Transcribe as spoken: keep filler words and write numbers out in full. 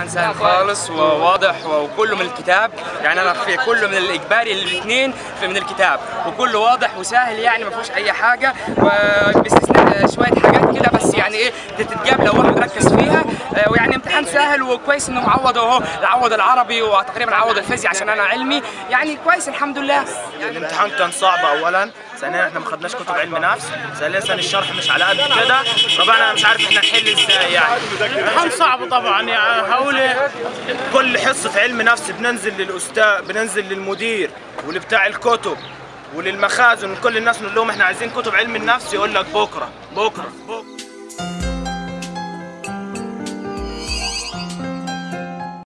انسان خالص وواضح وكله من الكتاب، يعني انا في كله من الاجباري الاثنين من الكتاب، وكله واضح وسهل يعني ما فيهوش اي حاجه، باستثناء شويه حاجات كده بس يعني ايه تتجاب لو واحد ركز فيها. ويعني امتحان سهل وكويس انه معوض اهو، عوض العربي وتقريبا عوض الفيزياء عشان انا علمي، يعني كويس الحمد لله. يعني الامتحان كان صعب اولا، ثانيا احنا ما خدناش كتب علم نفس، ثالثا الشرح مش على قد كده، رابعا مش عارف احنا نحل ازاي يعني. الامتحان صعب طبعا، يعني هقول كل حصه علم نفس بننزل للاستاذ، بننزل للمدير ولبتاع الكتب وللمخازن وكل الناس نقول لهم احنا عايزين كتب علم النفس، يقول لك بكره بكره بكره.